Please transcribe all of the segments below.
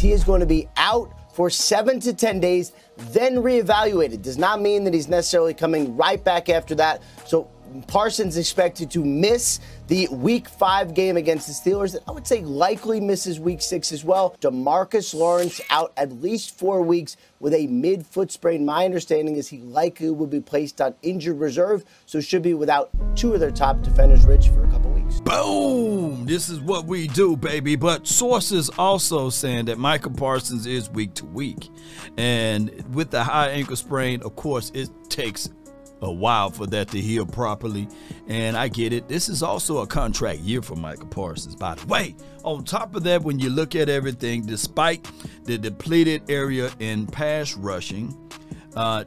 he is going to be out for 7 to 10 days, then reevaluated. Does not mean that he's necessarily coming right back after that. So Parsons expected to miss the Week 5 game against the Steelers. I would say likely misses Week 6 as well. DeMarcus Lawrence out at least 4 weeks with a mid-foot sprain. My understanding is he likely will be placed on injured reserve, so should be without two of their top defenders, Rich, for a couple weeks. Boom! This is what we do, baby. But sources also saying that Micah Parsons is week to week. And with the high ankle sprain, of course, it takes a while for that to heal properly, and I get it. This is also a contract year for Micah Parsons, by the way. On top of that, when you look at everything, despite the depleted area in pass rushing,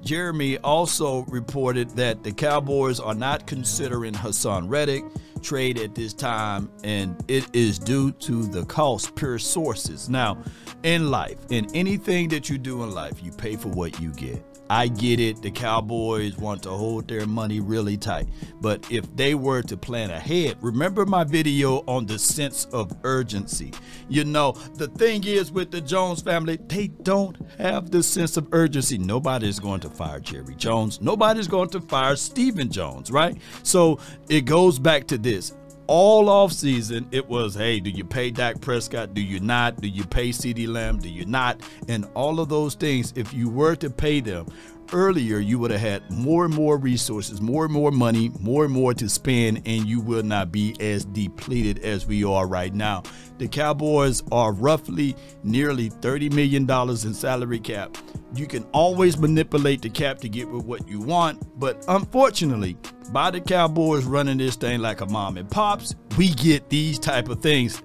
Jeremy also reported that the Cowboys are not considering Hassan Reddick trade at this time, and it is due to the cost, per sources. Now, in life, in anything that you do in life, you pay for what you get. I get it. The Cowboys want to hold their money really tight. But if they were to plan ahead, remember my video on the sense of urgency. You know, the thing is with the Jones family, they don't have the sense of urgency. Nobody's going to fire Jerry Jones. Nobody's going to fire Stephen Jones, right? So it goes back to this. All offseason, it was, hey, do you pay Dak Prescott? Do you not? Do you pay CeeDee Lamb? Do you not? And all of those things, if you were to pay them earlier, you would have had more and more resources, more and more money, more and more to spend, and you will not be as depleted as we are right now. The Cowboys are roughly nearly $30 million in salary cap. You can always manipulate the cap to get with what you want, but unfortunately, by the Cowboys running this thing like a mom and pops, we get these type of things.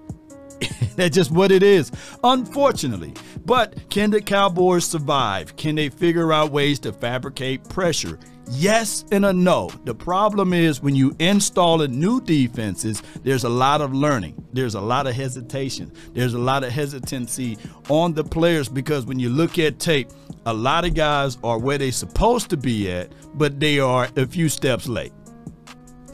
That's just what it is, unfortunately. But can the Cowboys survive? Can they figure out ways to fabricate pressure? Yes and a no. The problem is when you install a new defenses, there's a lot of learning. There's a lot of hesitation. There's a lot of hesitancy on the players, because when you look at tape, a lot of guys are where they're supposed to be at, but they are a few steps late.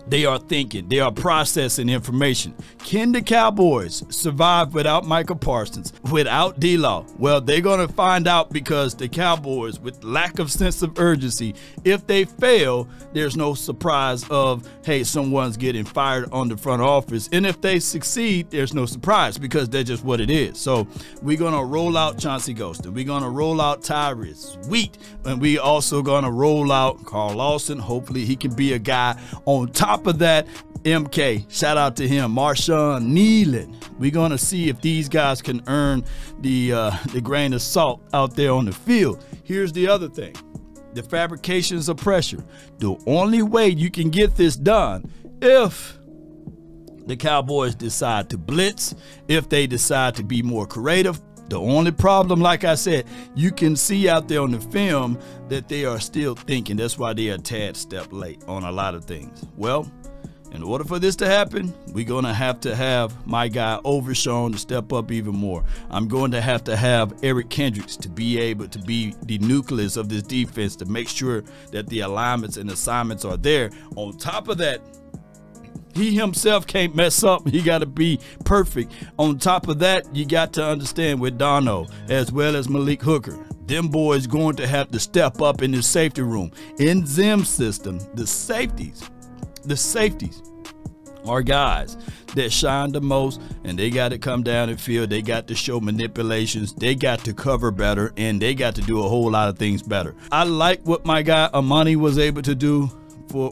They are thinking, they are processing information. Can the Cowboys survive without Micah Parsons, without D-Law? Well, they're going to find out, because the Cowboys, with lack of sense of urgency, if they fail, there's no surprise of, hey, someone's getting fired on the front office. And if they succeed, there's no surprise, because that's just what it is. So we're going to roll out Chauncey Ghost, and we're going to roll out Tyrese Wheat, and we also going to roll out Carl Lawson. Hopefully he can be a guy on top. Top of that, MK, shout out to him, Marshawn Nealon. We're gonna see if these guys can earn the grain of salt out there on the field. Here's the other thing: the fabrications of pressure. The only way you can get this done, if the Cowboys decide to blitz, if they decide to be more creative. The only problem, like I said, you can see out there on the film that they are still thinking. That's why they are a tad step late on a lot of things. Well, in order for this to happen, we're going to have my guy Overshon to step up even more. I'm going to have Eric Kendricks to be able to be the nucleus of this defense, to make sure that the alignments and assignments are there. On top of that, he himself can't mess up. He got to be perfect. On top of that, you got to understand with Dono as well as Malik Hooker, them boys going to have to step up in the safety room. In Zim's system, the safeties are guys that shine the most, and they got to come down and field. They got to show manipulations. They got to cover better, and they got to do a whole lot of things better. I like what my guy Amani was able to do.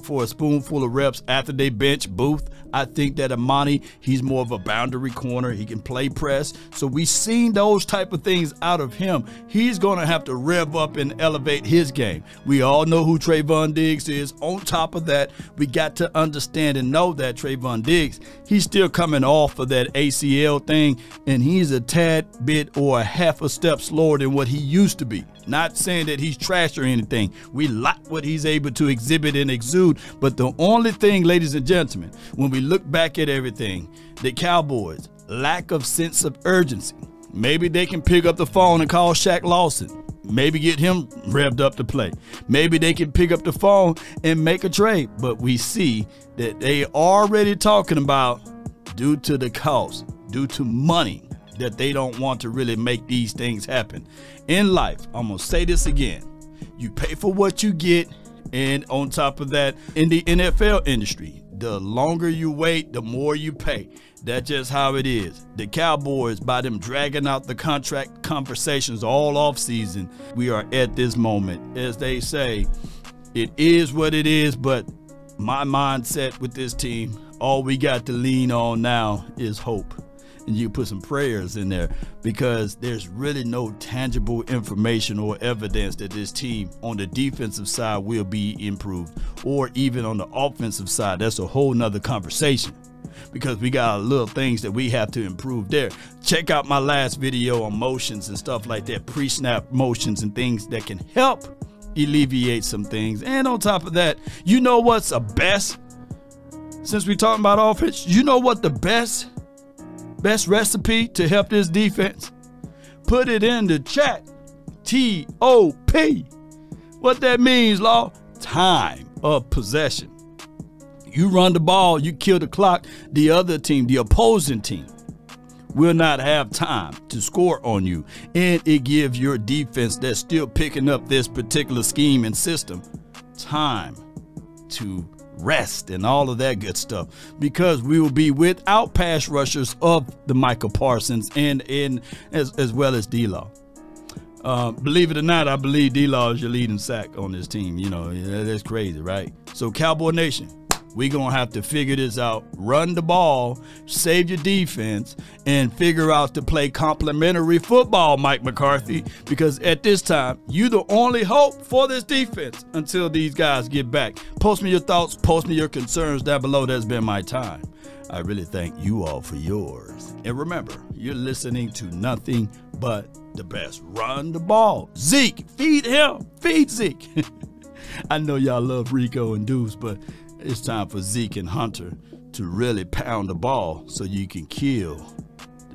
For a spoonful of reps after they bench Booth. I think that Amani, he's more of a boundary corner. He can play press. So we've seen those type of things out of him. He's going to have to rev up and elevate his game. We all know who Trevon Diggs is. On top of that, we got to understand and know that Trevon Diggs, he's still coming off of that ACL thing, and he's a tad bit or a half a step slower than what he used to be. Not saying that he's trash or anything. We like what he's able to exhibit and exude. But the only thing, ladies and gentlemen, when we look back at everything, the Cowboys' lack of sense of urgency. Maybe they can pick up the phone and call Shaq Lawson. Maybe get him revved up to play. Maybe they can pick up the phone and make a trade. But we see that they already talking about, due to the cost, due to money, that they don't want to really make these things happen. In life, I'm going to say this again, you pay for what you get. And on top of that, in the NFL industry, the longer you wait, the more you pay. That's just how it is. The Cowboys, by them dragging out the contract conversations all offseason, we are at this moment. As they say, it is what it is, but my mindset with this team, all we got to lean on now is hope. And you put some prayers in there, because there's really no tangible information or evidence that this team on the defensive side will be improved, or even on the offensive side. That's a whole nother conversation, because we got little things that we have to improve there. Check out my last video on motions and stuff like that, pre-snap motions and things that can help alleviate some things. And on top of that, you know what's the best, since we're talking about offense, you know what the best recipe to help this defense? Put it in the chat. TOP. What that means, Law? Time of possession. You run the ball, you kill the clock, the other team, the opposing team, will not have time to score on you. And it gives your defense that's still picking up this particular scheme and system time to rest and all of that good stuff, because we will be without pass rushers of the Micah Parsons and as well as D-Law. Believe it or not, I believe D-Law is your leading sack on this team. You know, that's crazy, right? So Cowboy Nation, we gonna have to figure this out. Run the ball, save your defense, and figure out to play complimentary football, Mike McCarthy, because at this time, you the only hope for this defense until these guys get back. Post me your thoughts, post me your concerns down below. That's been my time. I really thank you all for yours. And remember, you're listening to nothing but the best. Run the ball. Zeke, feed him, feed Zeke. I know y'all love Rico and Deuce, but it's time for Zeke and Hunter to really pound the ball so you can kill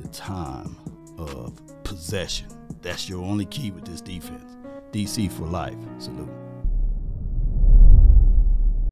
the time of possession. That's your only key with this defense. DC for life. Salute.